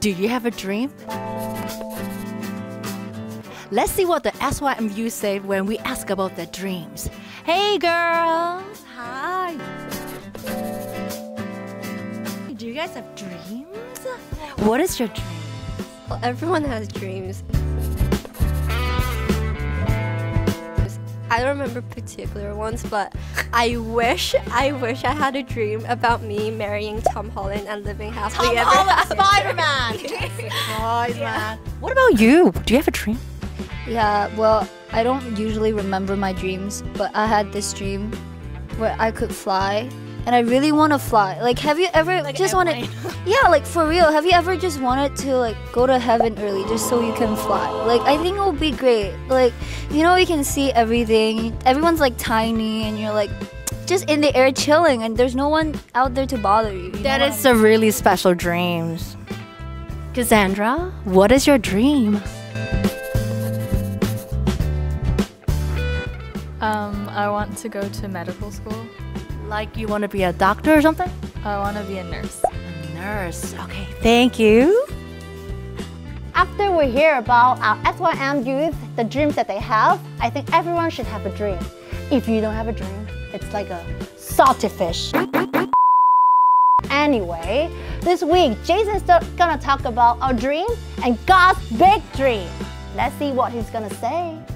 Do you have a dream? Let's see what the SYMU say when we ask about their dreams. Hey girls! Hi! Do you guys have dreams? What is your dream? Well, everyone has dreams. I don't remember particular ones, but I wish I had a dream about me marrying Tom Holland and living happily ever after. Tom Holland, Spider-Man! Spider-Man. What about you? Do you have a dream? Yeah, well, I don't usually remember my dreams, but I had this dream where I could fly, and I really want to fly. Like, have you ever just wanted... Yeah, like, for real, have you ever just wanted to, like, go to heaven early just so you can fly? Like, I think it would be great. Like, you know, you can see everything. Everyone's, like, tiny, and you're, like, just in the air chilling, and there's no one out there to bother you. That is a really special dream. Cassandra, what is your dream? I want to go to medical school. Like, you want to be a doctor or something? I want to be a nurse. Okay, thank you. After we hear about our SYM youth, the dreams that they have, I think everyone should have a dream. If you don't have a dream, it's like a salty fish. Anyway, this week, Jason's gonna talk about our dream and God's big dream. Let's see what he's gonna say.